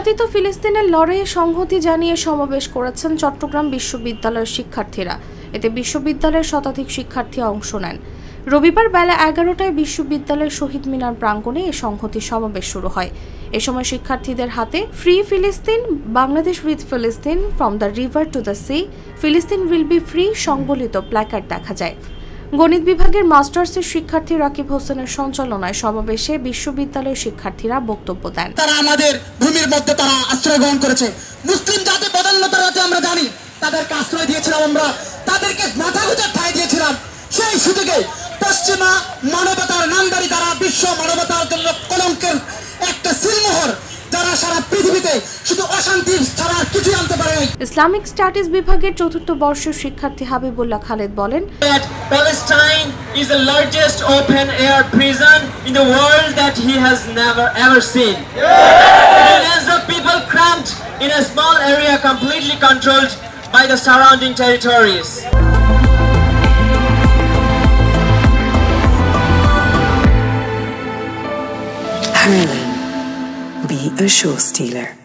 নির্যাতিত ফিলিস্তিনের লড়াইয়ে সংহতি জানিয়ে সমাবেশ করেছেন চট্টগ্রাম বিশ্ববিদ্যালয়ের শিক্ষার্থীরা। এতে বিশ্ববিদ্যালয়ের শতাধিক শিক্ষার্থী অংশ নেন। রবিবার বেলা ১১টায় বিশ্ববিদ্যালয়ের শহীদ মিনার প্রাঙ্গণে এ সংহতি সমাবেশ শুরু হয়। এ সময় শিক্ষার্থীদের হাতে ফ্রি ফিলিস্তিন, বাংলাদেশ উইথ ফিলিস্তিন, from the river to the sea, ফিলিস্তিন উইল বি ফ্রি সংবলিত প্ল্যাকার্ড দেখা যায়। গণিত বিভাগের মাস্টার্সের শিক্ষার্থী রাকিব হোসেনের সঞ্চালনায় সমাবেশে বিশ্ববিদ্যালয়ের শিক্ষার্থীরা বক্তব্য দেন। তারা আমাদের ভূমির মধ্যে তারা আশ্রয় গ্রহণ করেছে। মুসলিম জাতি বদান্যতার রাতে আমরা জানি তাদেরকে আশ্রয় দিয়েছিলাম, আমরা তাদেরকে মাথা গুঁজে ঠাঁই দিয়েছিলাম। সেই সুযোগে পশ্চিমা মানবতার নামদারি যারা বিশ্ব মানবতার জন্য কলঙ্কের একটা সিলমোহর, যারা সারা পৃথিবীতে শুধু অশান্তি ছাড়া আর কিছুই আনতে পারে। ইসলামিক স্টাডিজ বিভাগের চতুর্থ বর্ষের শিক্ষার্থী হাবিবুল্লাহ খালেদ বলেন, Palestine is the largest open air prison in the world that he has never ever seen. Millions of people cramped in a small area completely controlled by the surrounding territories. Ireland, be a show stealer.